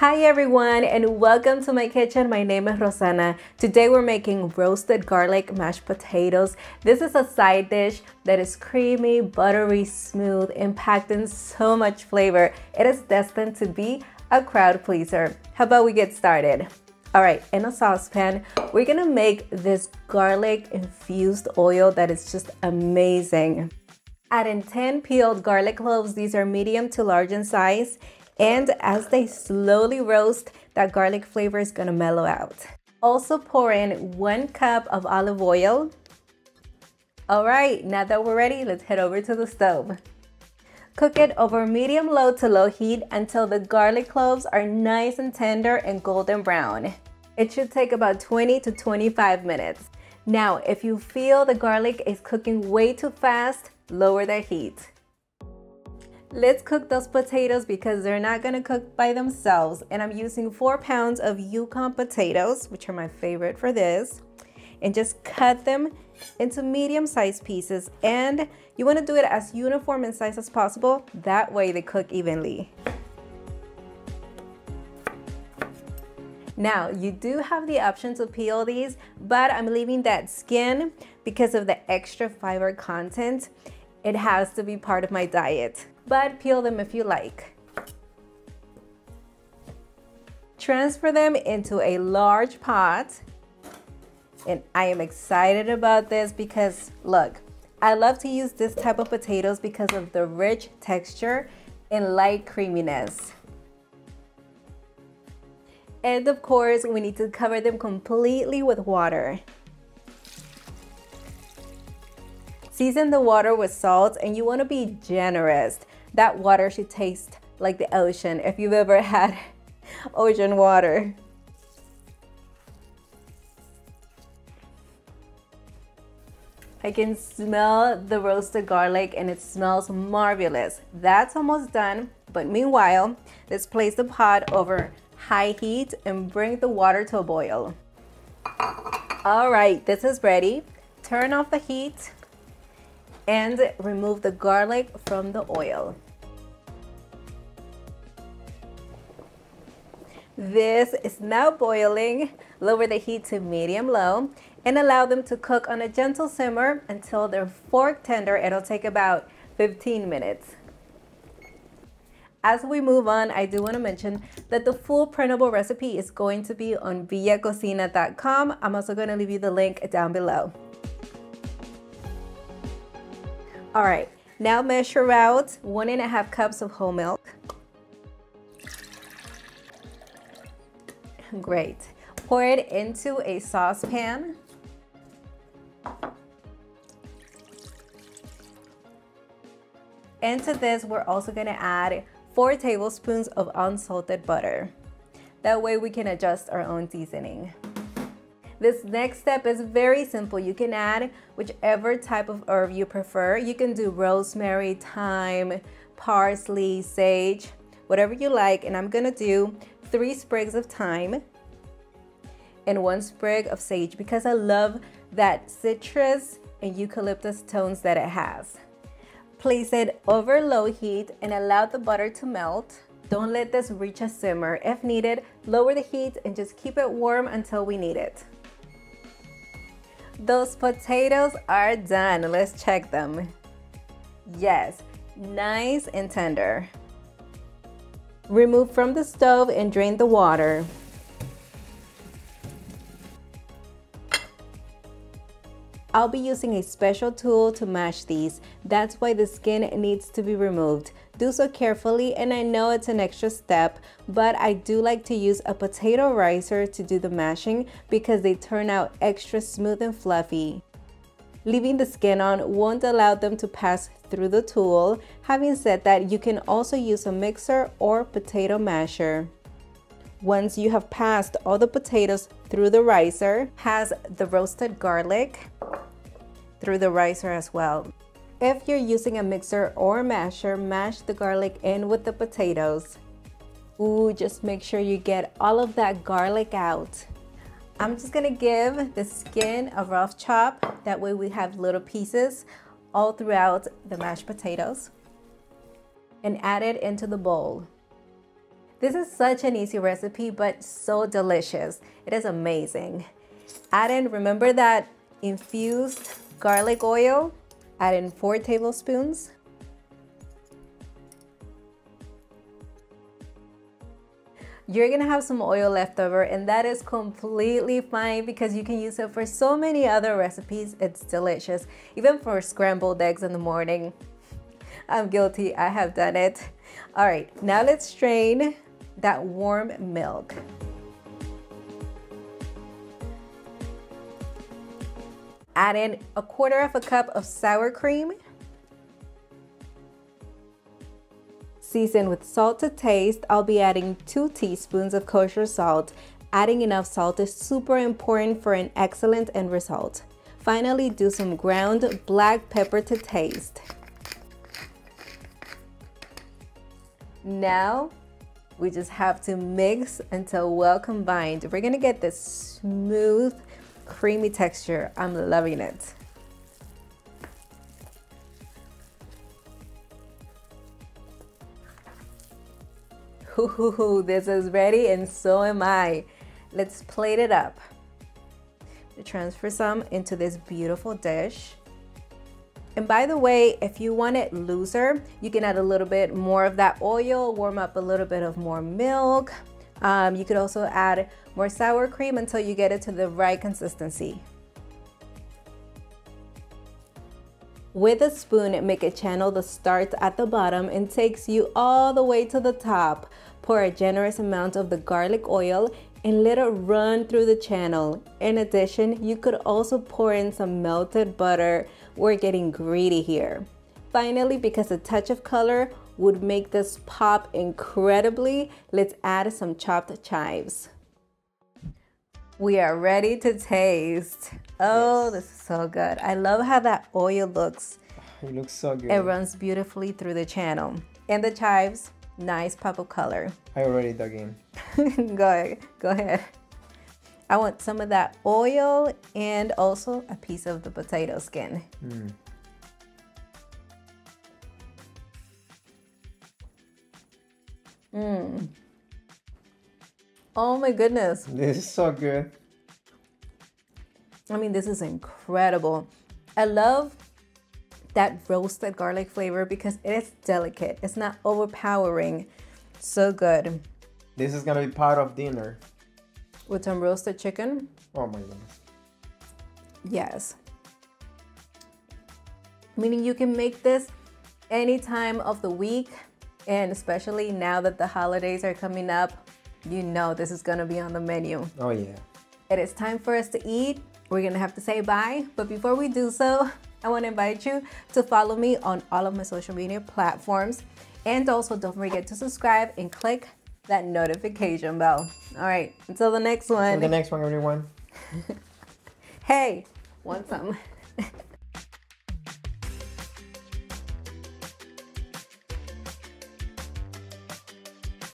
Hi everyone, and welcome to my kitchen. My name is Rosanna. Today we're making roasted garlic mashed potatoes. This is a side dish that is creamy, buttery, smooth, and packed in so much flavor. It is destined to be a crowd pleaser. How about we get started? All right, in a saucepan, we're gonna make this garlic infused oil that is just amazing. Add in 10 peeled garlic cloves. These are medium to large in size. And as they slowly roast, that garlic flavor is gonna mellow out. Also pour in 1 cup of olive oil. All right, now that we're ready, let's head over to the stove. Cook it over medium-low to low heat until the garlic cloves are nice and tender and golden brown. It should take about 20 to 25 minutes. Now, if you feel the garlic is cooking way too fast, lower the heat. Let's cook those potatoes because they're not gonna cook by themselves. And I'm using 4 pounds of Yukon potatoes, which are my favorite for this. And just cut them into medium-sized pieces. And you wanna do it as uniform in size as possible. That way they cook evenly. Now, you do have the option to peel these, but I'm leaving that skin because of the extra fiber content. It has to be part of my diet. But peel them if you like. Transfer them into a large pot. And I am excited about this because look, I love to use this type of potatoes because of the rich texture and light creaminess. And of course, we need to cover them completely with water. Season the water with salt, and you want to be generous. That water should taste like the ocean, if you've ever had ocean water. I can smell the roasted garlic and it smells marvelous. That's almost done, but meanwhile, let's place the pot over high heat and bring the water to a boil. All right, this is ready. Turn off the heat and remove the garlic from the oil. This is now boiling. Lower the heat to medium-low and allow them to cook on a gentle simmer until they're fork tender. It'll take about 15 minutes. As we move on, I do want to mention that the full printable recipe is going to be on villacocina.com. I'm also going to leave you the link down below. All right, now measure out 1.5 cups of whole milk. Great. Pour it into a saucepan. And to this, we're also gonna add 4 tablespoons of unsalted butter. That way we can adjust our own seasoning. This next step is very simple. You can add whichever type of herb you prefer. You can do rosemary, thyme, parsley, sage, whatever you like. And I'm gonna do 3 sprigs of thyme and 1 sprig of sage because I love that citrus and eucalyptus tones that it has. Place it over low heat and allow the butter to melt. Don't let this reach a simmer. If needed, lower the heat and just keep it warm until we need it. Those potatoes are done. Let's check them. Yes, nice and tender. Remove from the stove and drain the water. I'll be using a special tool to mash these. That's why the skin needs to be removed. Do so carefully, and I know it's an extra step, but I do like to use a potato ricer to do the mashing because they turn out extra smooth and fluffy. Leaving the skin on won't allow them to pass through the tool. Having said that, you can also use a mixer or potato masher. Once you have passed all the potatoes through the ricer, pass the roasted garlic through the ricer as well. If you're using a mixer or masher, mash the garlic in with the potatoes. Ooh, just make sure you get all of that garlic out. I'm just gonna give the skin a rough chop. That way we have little pieces all throughout the mashed potatoes. And add it into the bowl. This is such an easy recipe, but so delicious. It is amazing. Add in, remember that infused garlic oil, add in 4 tablespoons. You're gonna have some oil left over, and that is completely fine because you can use it for so many other recipes. It's delicious, even for scrambled eggs in the morning. I'm guilty, I have done it. All right, now let's strain that warm milk. Add in 1/4 cup of sour cream. Season with salt to taste. I'll be adding 2 teaspoons of kosher salt. Adding enough salt is super important for an excellent end result. Finally, do some ground black pepper to taste. Now, we just have to mix until well combined. We're gonna get this smooth, creamy texture. I'm loving it. Ooh, this is ready and so am I. Let's plate it up. Transfer some into this beautiful dish. And by the way, if you want it looser, you can add a little bit more of that oil, warm up a little bit of more milk. You could also add more sour cream until you get it to the right consistency. With a spoon, make a channel that starts at the bottom and takes you all the way to the top. Pour a generous amount of the garlic oil and let it run through the channel. In addition, you could also pour in some melted butter. We're getting greedy here. Finally, because a touch of color would make this pop incredibly, let's add some chopped chives. We are ready to taste. Oh, yes. This is so good. I love how that oil looks. It looks so good. It runs beautifully through the channel. And the chives, nice pop of color. I already dug in. Go ahead. I want some of that oil and also a piece of the potato skin. Mm. Mm. Oh my goodness. This is so good. I mean, this is incredible. I love that roasted garlic flavor because it is delicate. It's not overpowering. So good. This is gonna be part of dinner. With some roasted chicken. Oh my goodness. Yes. Meaning you can make this any time of the week. And especially now that the holidays are coming up, you know this is gonna be on the menu. Oh yeah. It is time for us to eat. We're gonna have to say bye, but before we do so, I wanna invite you to follow me on all of my social media platforms. And also don't forget to subscribe and click that notification bell. All right, until the next one. Until the next one, everyone. Hey, want some?